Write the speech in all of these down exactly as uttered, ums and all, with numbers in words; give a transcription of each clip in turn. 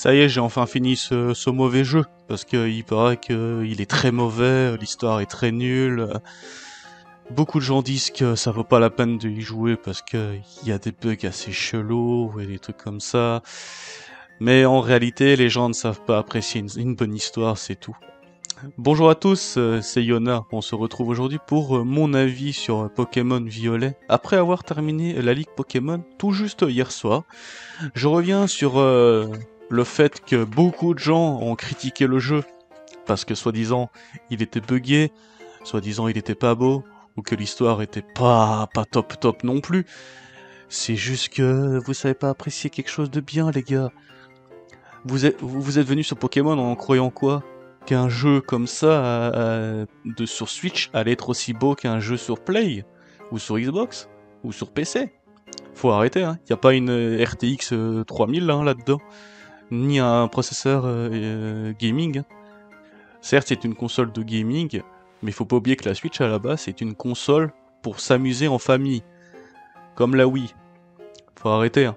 Ça y est, j'ai enfin fini ce, ce mauvais jeu, parce qu'il paraît qu'il est très mauvais, l'histoire est très nulle. Beaucoup de gens disent que ça vaut pas la peine d'y jouer parce qu'il y a des bugs assez chelous et des trucs comme ça. Mais en réalité, les gens ne savent pas apprécier une, une bonne histoire, c'est tout. Bonjour à tous, c'est Yona. On se retrouve aujourd'hui pour mon avis sur Pokémon Violet. Après avoir terminé la Ligue Pokémon tout juste hier soir, je reviens sur euh, le fait que beaucoup de gens ont critiqué le jeu parce que soi-disant il était buggé, soi-disant il était pas beau, ou que l'histoire était pas, pas top top non plus. C'est juste que vous savez pas apprécier quelque chose de bien, les gars. Vous êtes, vous êtes venus sur Pokémon en croyant quoi? Qu'un jeu comme ça à, à, de, sur Switch allait être aussi beau qu'un jeu sur Play, ou sur Xbox, ou sur P C. Faut arrêter, hein. Y a pas une R T X trois mille hein, là-dedans, ni un processeur euh, euh, gaming. Certes, c'est une console de gaming, mais faut pas oublier que la Switch à la base c'est une console pour s'amuser en famille. Comme la Wii. Faut arrêter. Hein.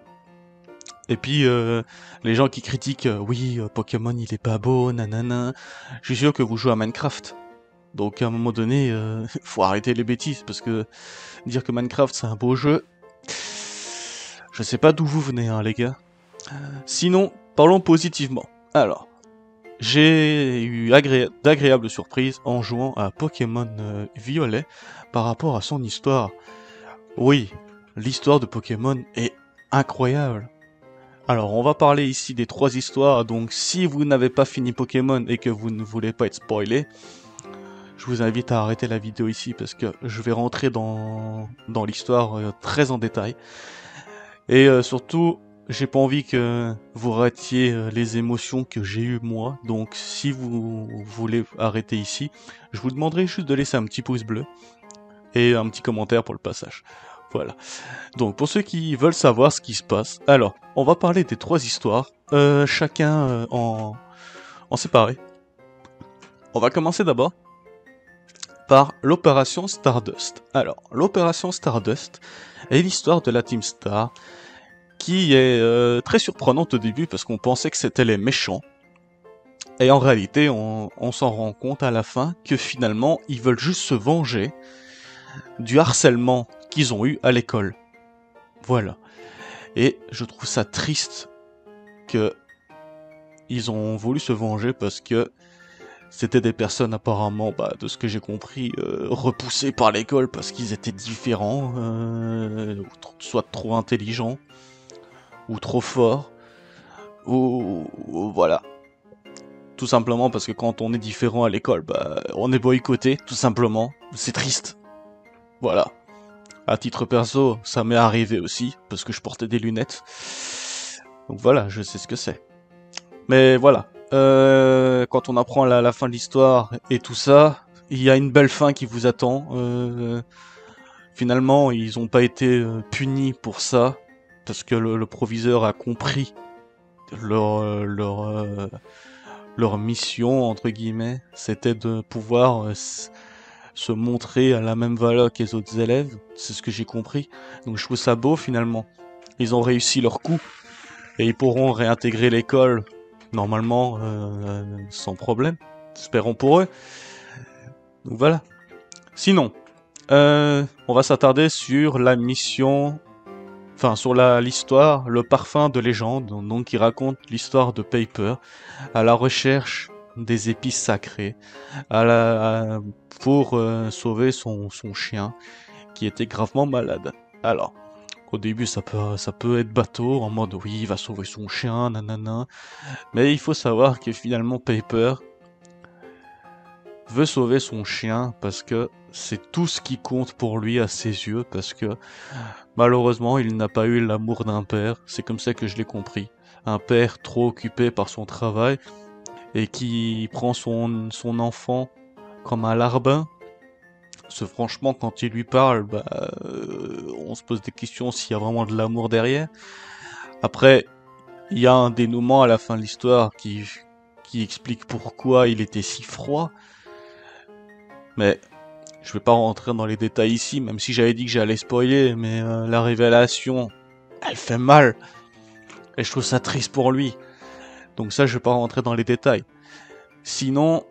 Et puis euh, les gens qui critiquent euh, oui euh, Pokémon il est pas beau, nanana. Je suis sûr que vous jouez à Minecraft. Donc à un moment donné, euh, faut arrêter les bêtises parce que dire que Minecraft c'est un beau jeu. Je sais pas d'où vous venez hein, les gars. Sinon, parlons positivement. Alors. J'ai eu agré... d'agréables surprises en jouant à Pokémon euh, Violet par rapport à son histoire. Oui, l'histoire de Pokémon est incroyable. Alors, on va parler ici des trois histoires, donc si vous n'avez pas fini Pokémon et que vous ne voulez pas être spoilé, je vous invite à arrêter la vidéo ici parce que je vais rentrer dans, dans l'histoire euh, très en détail. Et euh, surtout... j'ai pas envie que vous ratiez les émotions que j'ai eues moi, donc si vous voulez arrêter ici, je vous demanderai juste de laisser un petit pouce bleu et un petit commentaire pour le passage. Voilà. Donc pour ceux qui veulent savoir ce qui se passe, alors on va parler des trois histoires, euh, chacun en, en séparé. On va commencer d'abord par l'opération Stardust. Alors l'opération Stardust est l'histoire de la Team Star, qui est euh, très surprenante au début parce qu'on pensait que c'était les méchants. Et en réalité, on, on s'en rend compte à la fin que finalement, ils veulent juste se venger du harcèlement qu'ils ont eu à l'école. Voilà. Et je trouve ça triste que ils ont voulu se venger parce que c'était des personnes apparemment, bah, de ce que j'ai compris, euh, repoussées par l'école parce qu'ils étaient différents, euh, soit trop intelligents, ou trop fort, ou, ou voilà. Tout simplement parce que quand on est différent à l'école, bah, on est boycotté, tout simplement. C'est triste. Voilà. À titre perso, ça m'est arrivé aussi, parce que je portais des lunettes. Donc voilà, je sais ce que c'est. Mais voilà. Euh, quand on apprend la, la fin de l'histoire et tout ça, il y a une belle fin qui vous attend. Euh, finalement, ils n'ont pas été punis pour ça. Parce que le, le proviseur a compris leur, leur, leur mission, entre guillemets, c'était de pouvoir se montrer à la même valeur que les autres élèves, c'est ce que j'ai compris. Donc je trouve ça beau finalement, ils ont réussi leur coup, et ils pourront réintégrer l'école, normalement, euh, sans problème, espérons pour eux. Donc voilà. Sinon, euh, on va s'attarder sur la mission... Enfin, sur l'histoire, le parfum de légende, donc qui raconte l'histoire de Paper à la recherche des épices sacrées à la, à, pour euh, sauver son, son chien qui était gravement malade. Alors, au début, ça peut, ça peut être bateau, en mode oui, il va sauver son chien, nanana. Mais il faut savoir que finalement, Paper veut sauver son chien parce que c'est tout ce qui compte pour lui à ses yeux, parce que malheureusement il n'a pas eu l'amour d'un père, c'est comme ça que je l'ai compris. Un père trop occupé par son travail et qui prend son, son enfant comme un larbin. Parce que franchement quand il lui parle, bah, euh, on se pose des questions s'il y a vraiment de l'amour derrière. Après il y a un dénouement à la fin de l'histoire qui, qui explique pourquoi il était si froid. Mais je vais pas rentrer dans les détails ici, même si j'avais dit que j'allais spoiler, mais euh, la révélation, elle fait mal. Et je trouve ça triste pour lui. Donc ça, je ne vais pas rentrer dans les détails. Sinon,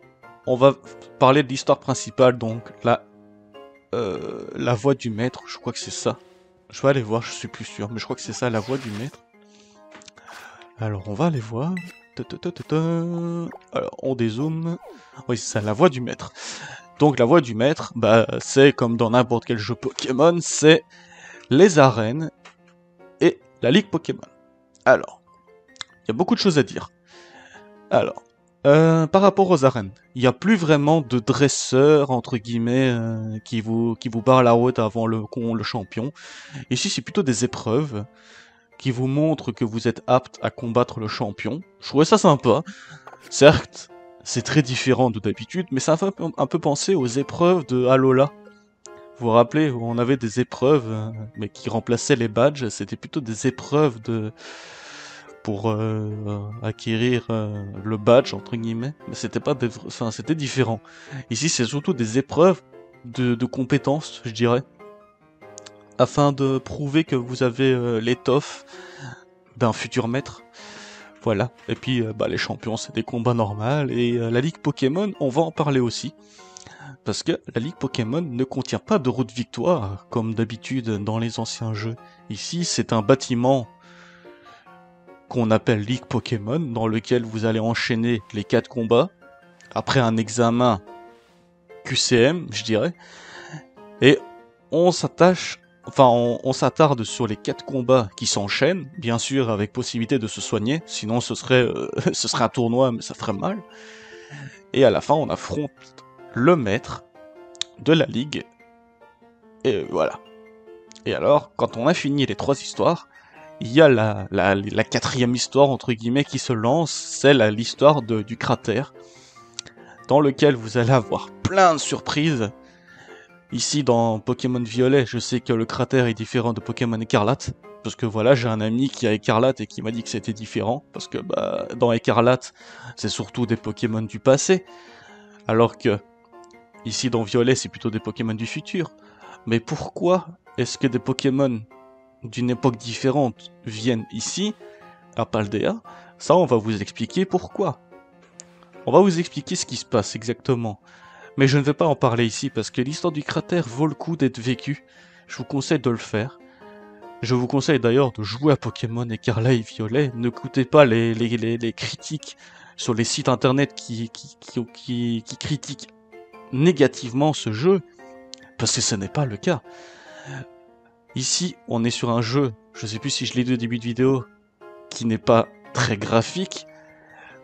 on va parler de l'histoire principale, donc la, euh, la voix du maître, je crois que c'est ça. Je vais aller voir, je suis plus sûr, mais je crois que c'est ça, la voix du maître. Alors, on va aller voir. Alors, on dézoome. Oui, c'est ça, la voix du maître. Donc, la voix du maître, bah, c'est comme dans n'importe quel jeu Pokémon, c'est les arènes et la ligue Pokémon. Alors, il y a beaucoup de choses à dire. Alors, euh, par rapport aux arènes, il n'y a plus vraiment de dresseurs, entre guillemets, euh, qui vous, qui vous barrent la route avant le, le champion. Ici, c'est plutôt des épreuves qui vous montre que vous êtes apte à combattre le champion. Je trouvais ça sympa. Certes, c'est très différent de d'habitude, mais ça fait un peu penser aux épreuves de Alola. Vous vous rappelez, où on avait des épreuves, mais qui remplaçaient les badges, c'était plutôt des épreuves de pour euh, acquérir euh, le badge, entre guillemets. Mais c'était pas des... enfin, c'était différent. Ici, c'est surtout des épreuves de, de compétences, je dirais, afin de prouver que vous avez euh, l'étoffe d'un futur maître. Voilà. Et puis, euh, bah, les champions, c'est des combats normaux. Et euh, la Ligue Pokémon, on va en parler aussi. Parce que la Ligue Pokémon ne contient pas de route victoire, comme d'habitude dans les anciens jeux. Ici, c'est un bâtiment qu'on appelle Ligue Pokémon, dans lequel vous allez enchaîner les quatre combats, après un examen Q C M, je dirais. Et on s'attache... Enfin, on, on s'attarde sur les quatre combats qui s'enchaînent, bien sûr avec possibilité de se soigner, sinon ce serait, euh, ce serait un tournoi, mais ça ferait mal. Et à la fin, on affronte le maître de la ligue. Et voilà. Et alors, quand on a fini les trois histoires, il y a la, la, la quatrième histoire, entre guillemets, qui se lance, c'est l'histoire du cratère, dans lequel vous allez avoir plein de surprises. Ici, dans Pokémon Violet, je sais que le cratère est différent de Pokémon Écarlate. Parce que voilà, j'ai un ami qui a Écarlate et qui m'a dit que c'était différent. Parce que bah, dans Écarlate, c'est surtout des Pokémon du passé. Alors que ici, dans Violet, c'est plutôt des Pokémon du futur. Mais pourquoi est-ce que des Pokémon d'une époque différente viennent ici, à Paldéa? Ça, on va vous expliquer pourquoi. On va vous expliquer ce qui se passe exactement. Mais je ne vais pas en parler ici parce que l'histoire du cratère vaut le coup d'être vécue. Je vous conseille de le faire. Je vous conseille d'ailleurs de jouer à Pokémon Écarlate et Violet. Ne coûtez pas les, les, les, les critiques sur les sites internet qui, qui, qui, qui, qui critiquent négativement ce jeu. Parce que ce n'est pas le cas. Ici, on est sur un jeu, je ne sais plus si je l'ai dit au début de vidéo, qui n'est pas très graphique,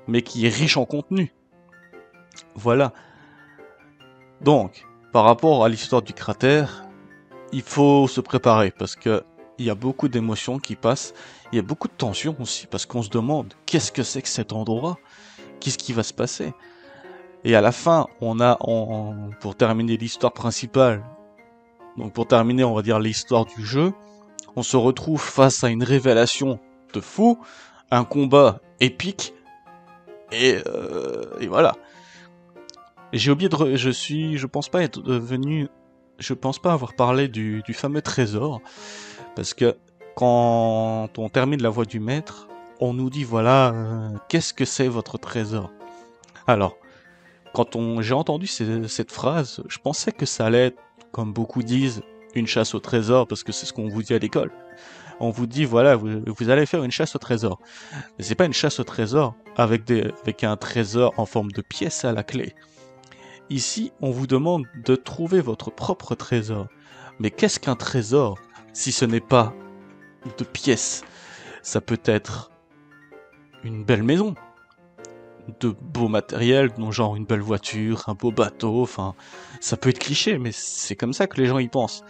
mais qui est riche en contenu. Voilà. Donc, par rapport à l'histoire du cratère, il faut se préparer parce que il y a beaucoup d'émotions qui passent, il y a beaucoup de tensions aussi parce qu'on se demande qu'est-ce que c'est que cet endroit, qu'est-ce qui va se passer. Et à la fin, on a, on, pour terminer l'histoire principale, donc pour terminer, on va dire l'histoire du jeu, on se retrouve face à une révélation de fou, un combat épique, et, euh, et voilà. J'ai oublié de... Re... Je suis... Je pense pas être venu... Je pense pas avoir parlé du, du fameux trésor. Parce que quand on termine la voix du maître, on nous dit, voilà, euh, qu'est-ce que c'est votre trésor? Alors, quand on... j'ai entendu ces... cette phrase, je pensais que ça allait être, comme beaucoup disent, une chasse au trésor, parce que c'est ce qu'on vous dit à l'école. On vous dit, voilà, vous, vous allez faire une chasse au trésor. Mais c'est pas une chasse au trésor avec, des... avec un trésor en forme de pièce à la clé. Ici, on vous demande de trouver votre propre trésor. Mais qu'est-ce qu'un trésor si ce n'est pas de pièces? Ça peut être une belle maison, de beaux matériels, dont genre une belle voiture, un beau bateau, enfin... Ça peut être cliché, mais c'est comme ça que les gens y pensent.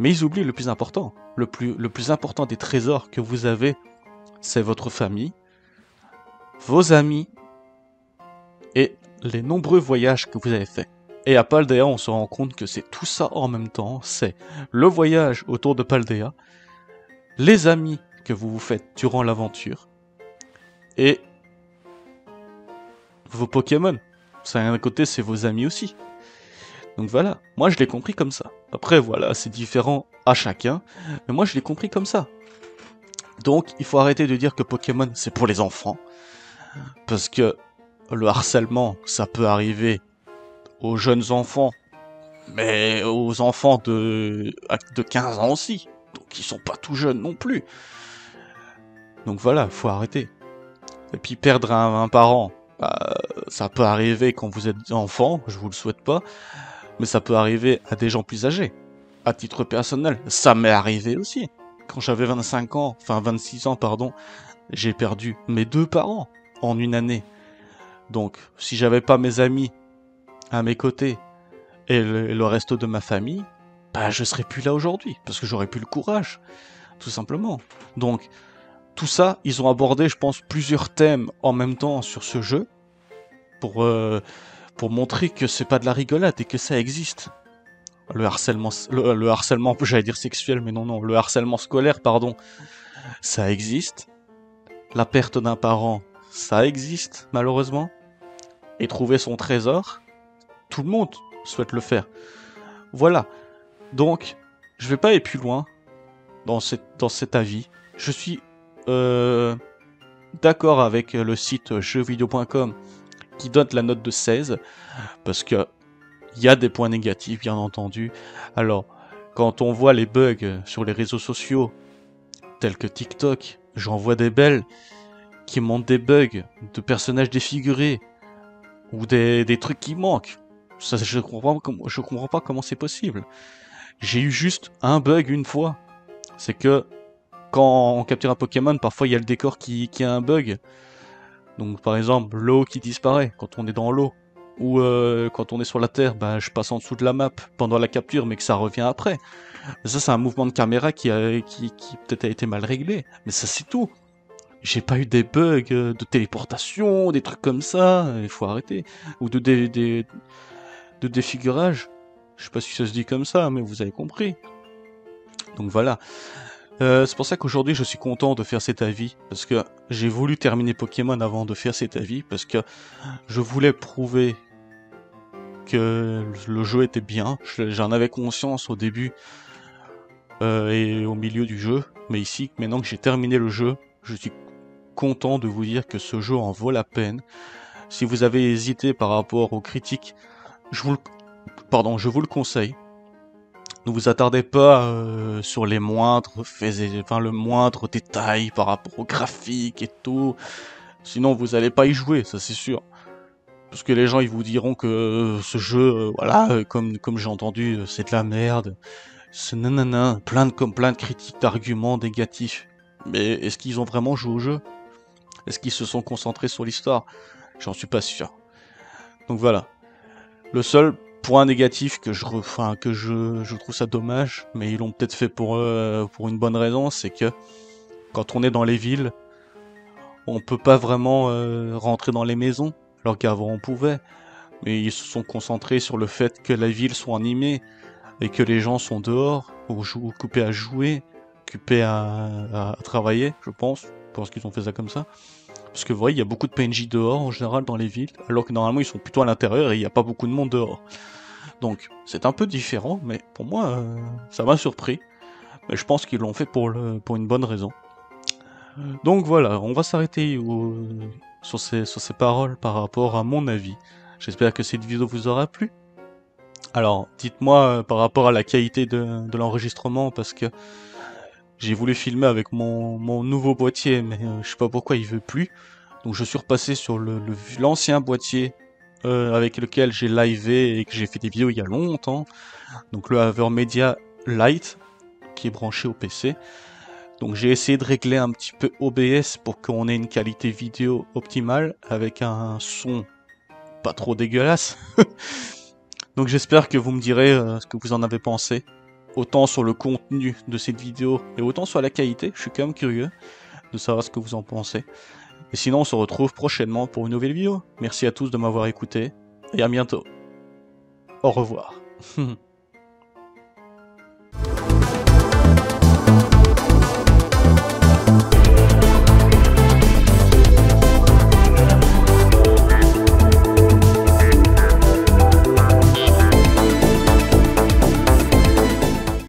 Mais ils oublient le plus important. Le plus, le plus important des trésors que vous avez, c'est votre famille, vos amis, et... les nombreux voyages que vous avez faits. Et à Paldéa, on se rend compte que c'est tout ça en même temps. C'est le voyage autour de Paldéa, les amis que vous vous faites durant l'aventure, et vos Pokémon. D'un côté, c'est vos amis aussi. Donc voilà, moi je l'ai compris comme ça. Après voilà, c'est différent à chacun, mais moi je l'ai compris comme ça. Donc il faut arrêter de dire que Pokémon c'est pour les enfants. parce que le harcèlement, ça peut arriver aux jeunes enfants, mais aux enfants de, de quinze ans aussi, donc ils sont pas tout jeunes non plus. Donc voilà, faut arrêter. Et puis perdre un, un parent, bah, ça peut arriver quand vous êtes enfant, je vous le souhaite pas, mais ça peut arriver à des gens plus âgés. À titre personnel, ça m'est arrivé aussi. Quand j'avais vingt-cinq ans, enfin vingt-six ans, pardon, j'ai perdu mes deux parents en une année. Donc, si j'avais pas mes amis à mes côtés et le, et le reste de ma famille, bah, je serais plus là aujourd'hui, parce que j'aurais plus le courage, tout simplement. Donc, tout ça, ils ont abordé, je pense, plusieurs thèmes en même temps sur ce jeu, pour, euh, pour montrer que c'est pas de la rigolade et que ça existe. Le harcèlement, le, le harcèlement, j'allais dire sexuel, mais non, non, le harcèlement scolaire, pardon, ça existe. La perte d'un parent, ça existe, malheureusement. Et trouver son trésor, tout le monde souhaite le faire. Voilà. Donc, je vais pas aller plus loin dans, cette, dans cet avis. Je suis euh, d'accord avec le site jeux vidéo point com qui donne la note de seize, parce que il y a des points négatifs, bien entendu. Alors, quand on voit les bugs sur les réseaux sociaux, tels que TikTok, j'en vois des belles qui montent des bugs de personnages défigurés ou des, des trucs qui manquent. Ça, je comprends, je comprends pas comment c'est possible. J'ai eu juste un bug une fois. C'est que quand on capture un Pokémon, parfois il y a le décor qui, qui a un bug. Donc, par exemple, l'eau qui disparaît quand on est dans l'eau. Ou euh, quand on est sur la terre, bah, je passe en dessous de la map pendant la capture, mais que ça revient après. Ça, c'est un mouvement de caméra qui, a, qui, qui peut-être a été mal réglé. Mais ça, c'est tout. J'ai pas eu des bugs de téléportation, des trucs comme ça. Il faut arrêter. Ou de, dé, dé, de défigurage. Je sais pas si ça se dit comme ça, mais vous avez compris. Donc voilà. Euh, c'est pour ça qu'aujourd'hui, je suis content de faire cet avis, parce que j'ai voulu terminer Pokémon avant de faire cet avis, parce que je voulais prouver que le jeu était bien. J'en avais conscience au début euh, et au milieu du jeu, mais ici, maintenant que j'ai terminé le jeu, je suis content de vous dire que ce jeu en vaut la peine. Si vous avez hésité par rapport aux critiques, je vous le, pardon, je vous le conseille. Ne vous attardez pas euh, sur les moindres faits, enfin le moindre détail par rapport au graphique et tout. Sinon, vous n'allez pas y jouer, ça c'est sûr. Parce que les gens, ils vous diront que euh, ce jeu, euh, voilà, euh, comme comme j'ai entendu, euh, c'est de la merde. C'est nanana, plein de comme plein de critiques, d'arguments négatifs. Mais est-ce qu'ils ont vraiment joué au jeu? Est-ce qu'ils se sont concentrés sur l'histoire? J'en suis pas sûr. Donc voilà. Le seul point négatif que je, enfin, que je, je trouve ça dommage, mais ils l'ont peut-être fait pour, euh, pour une bonne raison, c'est que quand on est dans les villes, on peut pas vraiment euh, rentrer dans les maisons, alors qu'avant on pouvait. Mais ils se sont concentrés sur le fait que la ville soit animée et que les gens sont dehors, occupés à jouer, occupés à, à travailler, je pense, parce qu'ils ont fait ça comme ça. Parce que vous voyez, il y a beaucoup de P N J dehors en général dans les villes, alors que normalement ils sont plutôt à l'intérieur et il n'y a pas beaucoup de monde dehors. Donc c'est un peu différent, mais pour moi euh, ça m'a surpris. Mais je pense qu'ils l'ont fait pour, le, pour une bonne raison. Donc voilà, on va s'arrêter sur ces, sur ces paroles par rapport à mon avis. J'espère que cette vidéo vous aura plu. Alors dites-moi euh, par rapport à la qualité de, de l'enregistrement, parce que j'ai voulu filmer avec mon, mon nouveau boîtier, mais euh, je sais pas pourquoi il veut plus. Donc je suis repassé sur le, le, l'ancien boîtier euh, avec lequel j'ai liveé et que j'ai fait des vidéos il y a longtemps. Donc le AverMedia Lite qui est branché au P C. Donc j'ai essayé de régler un petit peu O B S pour qu'on ait une qualité vidéo optimale avec un son pas trop dégueulasse. Donc j'espère que vous me direz euh, ce que vous en avez pensé. Autant sur le contenu de cette vidéo et autant sur la qualité, je suis quand même curieux de savoir ce que vous en pensez. Et sinon, on se retrouve prochainement pour une nouvelle vidéo. Merci à tous de m'avoir écouté et à bientôt. Au revoir.